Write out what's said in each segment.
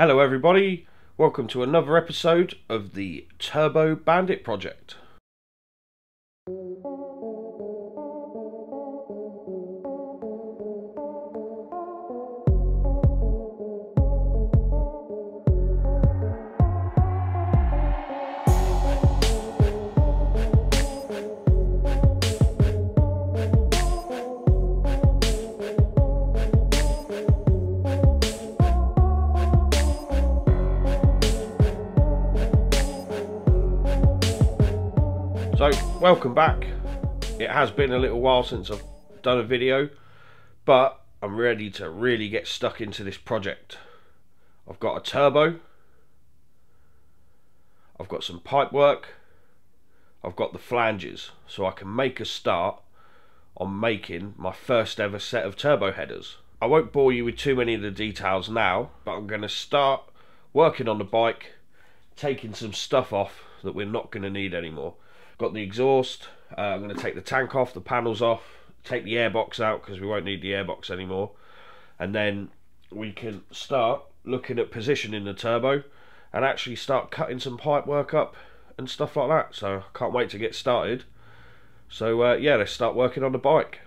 Hello everybody, welcome to another episode of the Turbo Bandit project. So, welcome back. It has been a little while since I've done a video, but I'm ready to really get stuck into this project. I've got a turbo, I've got some pipe work, I've got the flanges, so I can make a start on making my first ever set of turbo headers. I won't bore you with too many of the details now, but I'm going to start working on the bike, taking some stuff off that we're not going to need anymore. Got the exhaust, I'm going to take the tank off, the panels off, take the airbox out because we won't need the airbox anymore, and then we can start looking at positioning the turbo and actually start cutting some pipe work up and stuff like that. So I can't wait to get started. So yeah, let's start working on the bike.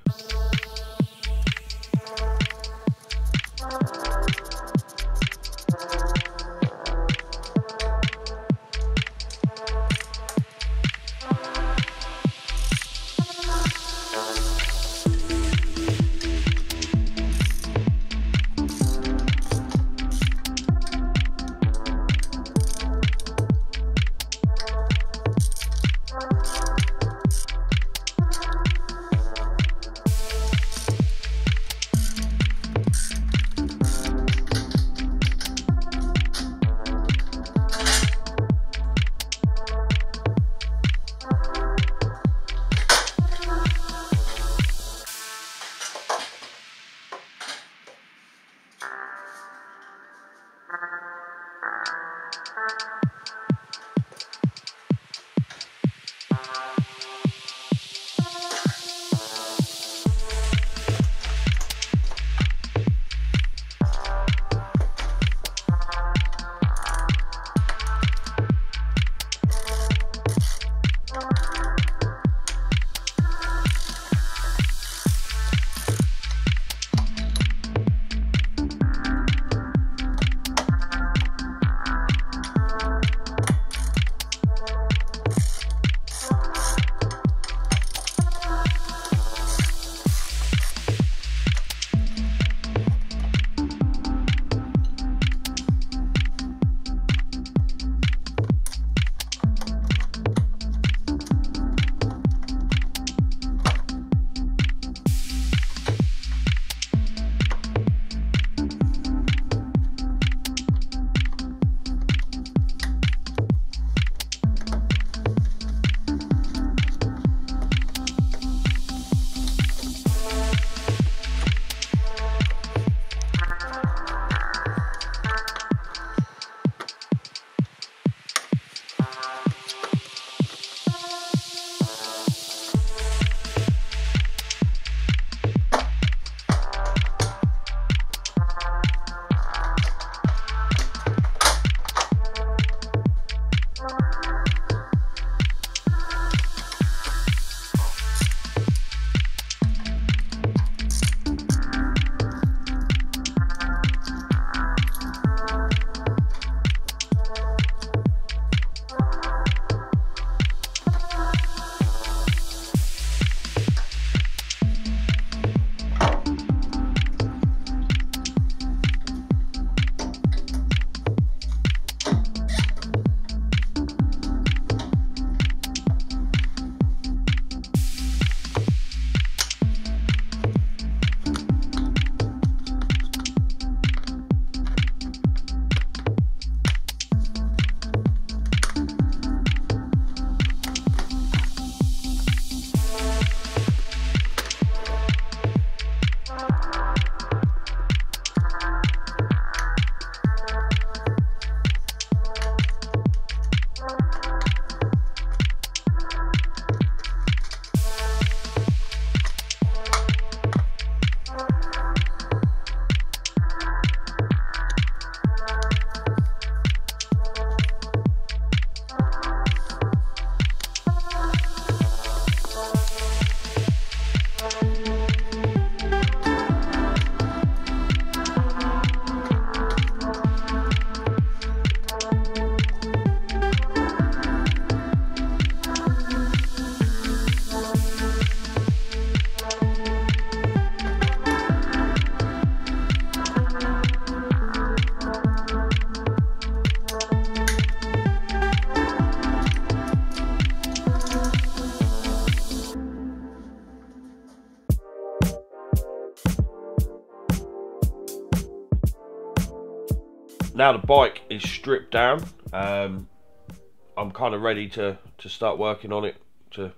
Now the bike is stripped down. I'm kind of ready to start working on it, to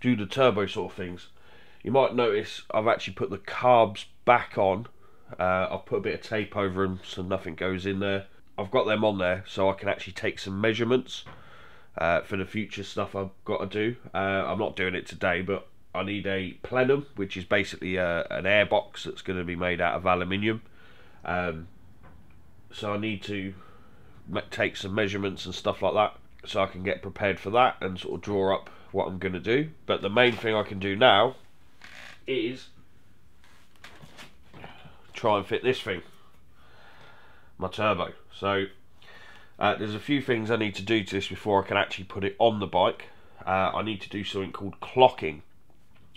do the turbo sort of things. You might notice I've actually put the carbs back on. I've put a bit of tape over them so nothing goes in there. I've got them on there so I can actually take some measurements for the future stuff I've got to do. I'm not doing it today, but I need a plenum, which is basically an airbox that's going to be made out of aluminium. So I need to take some measurements and stuff like that so I can get prepared for that and sort of draw up what I'm going to do. But the main thing I can do now is try and fit this thing, my turbo. So there's a few things I need to do to this before I can actually put it on the bike. I need to do something called clocking,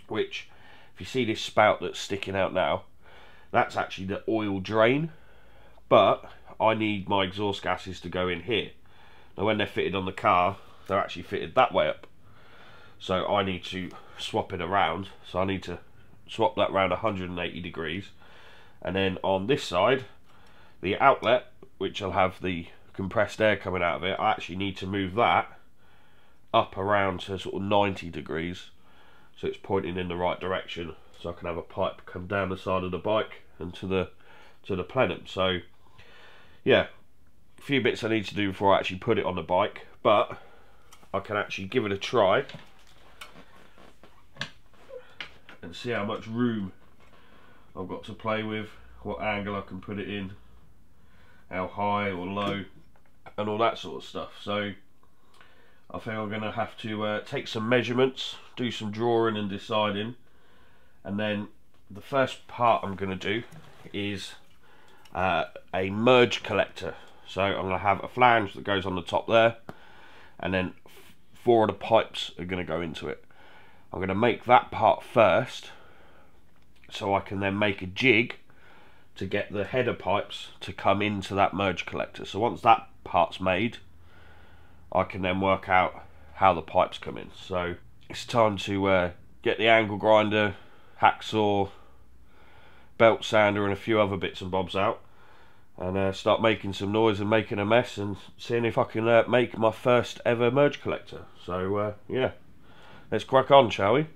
which, if you see this spout that's sticking out now, that's actually the oil drain, but I need my exhaust gases to go in here. Now when they're fitted on the car, they're actually fitted that way up, so I need to swap it around. So I need to swap that around 180 degrees, and then on this side, the outlet, which will have the compressed air coming out of it, I actually need to move that up around to sort of 90 degrees so it's pointing in the right direction, so I can have a pipe come down the side of the bike and to the plenum. So yeah, a few bits I need to do before I actually put it on the bike, but I can actually give it a try and see how much room I've got to play with, what angle I can put it in, how high or low, and all that sort of stuff. So I think I'm going to have to take some measurements, do some drawing and deciding, and then the first part I'm going to do is a merge collector. So I'm going to have a flange that goes on the top there, and then four of the pipes are going to go into it. I'm going to make that part first so I can then make a jig to get the header pipes to come into that merge collector. So once that part's made, I can then work out how the pipes come in. So it's time to get the angle grinder, hacksaw, belt sander and a few other bits and bobs out, and start making some noise and making a mess and seeing if I can make my first ever merge collector. So yeah, let's crack on, shall we?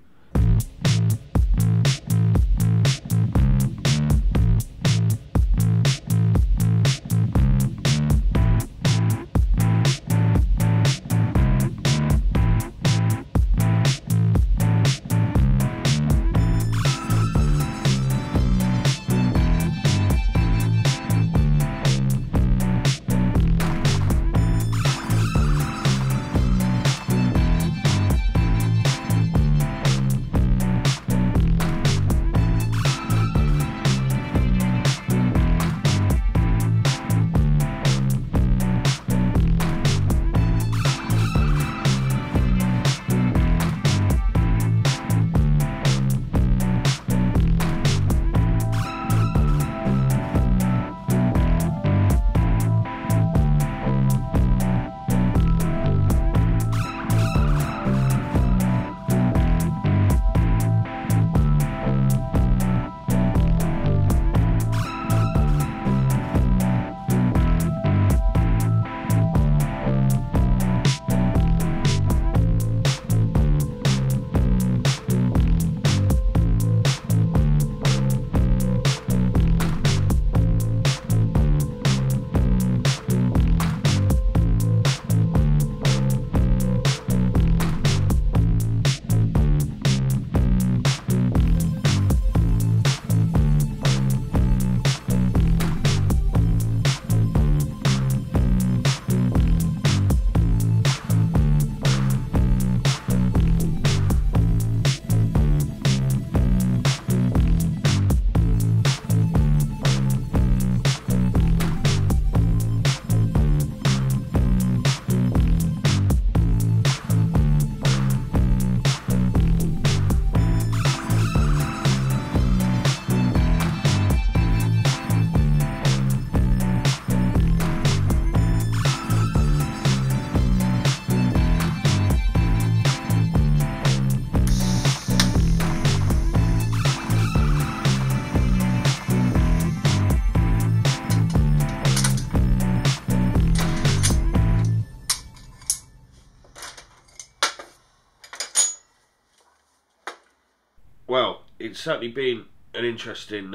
it's certainly been an interesting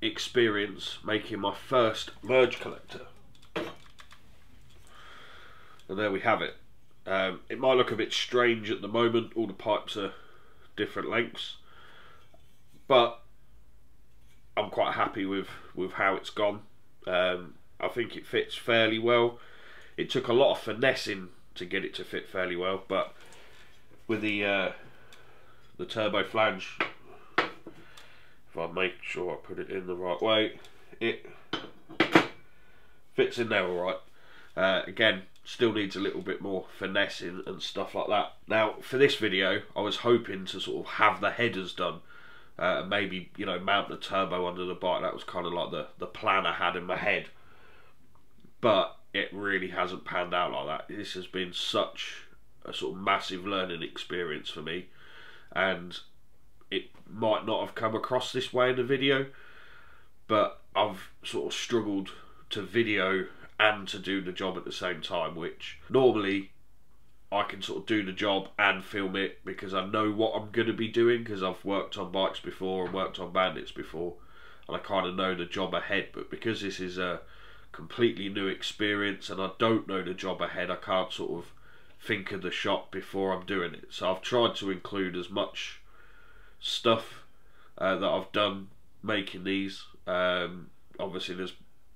experience making my first merge collector. And there we have it. It might look a bit strange at the moment, all the pipes are different lengths, but I'm quite happy with how it's gone. I think it fits fairly well. It took a lot of finessing to get it to fit fairly well, but with the turbo flange, if I make sure I put it in the right way, it fits in there all right. Again, still needs a little bit more finessing and stuff like that. Now, for this video, I was hoping to sort of have the headers done, maybe, you know, mount the turbo under the bike. That was kind of like the plan I had in my head, but it really hasn't panned out like that. This has been such a sort of massive learning experience for me, and it might not have come across this way in the video, but I've sort of struggled to video and to do the job at the same time, which normally I can sort of do the job and film it because I know what I'm going to be doing, because I've worked on bikes before and worked on bandits before, and I kind of know the job ahead. But because this is a completely new experience and I don't know the job ahead, I can't sort of think of the shot before I'm doing it. So I've tried to include as much stuff that I've done making these. Obviously there's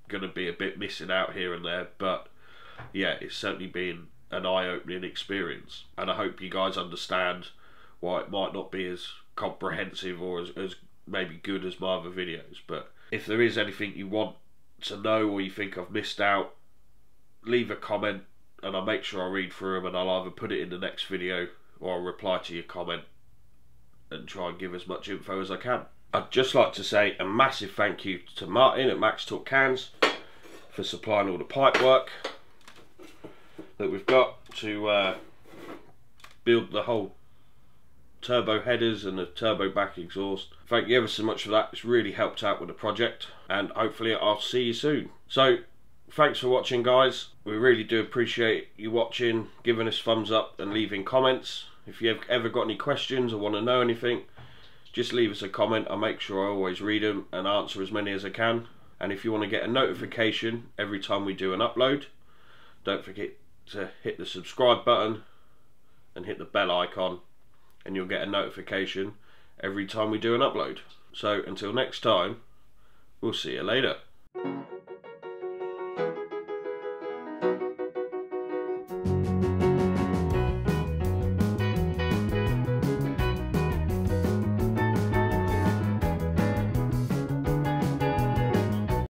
going to be a bit missing out here and there, but yeah, it's certainly been an eye-opening experience, and I hope you guys understand why it might not be as comprehensive or as maybe good as my other videos. But if there is anything you want to know or you think I've missed out, leave a comment and I'll make sure I read through them, and I'll either put it in the next video or I'll reply to your comment and try and give as much info as I can. I'd just like to say a massive thank you to Martin at Max Torque Cans for supplying all the pipe work that we've got to build the whole turbo headers and the turbo back exhaust. Thank you ever so much for that. It's really helped out with the project, and hopefully I'll see you soon. So thanks for watching, guys. We really do appreciate you watching, giving us thumbs up and leaving comments. If you've ever got any questions or want to know anything, just leave us a comment. I make sure I always read them and answer as many as I can. And if you want to get a notification every time we do an upload, don't forget to hit the subscribe button and hit the bell icon, and you'll get a notification every time we do an upload. So until next time, we'll see you later.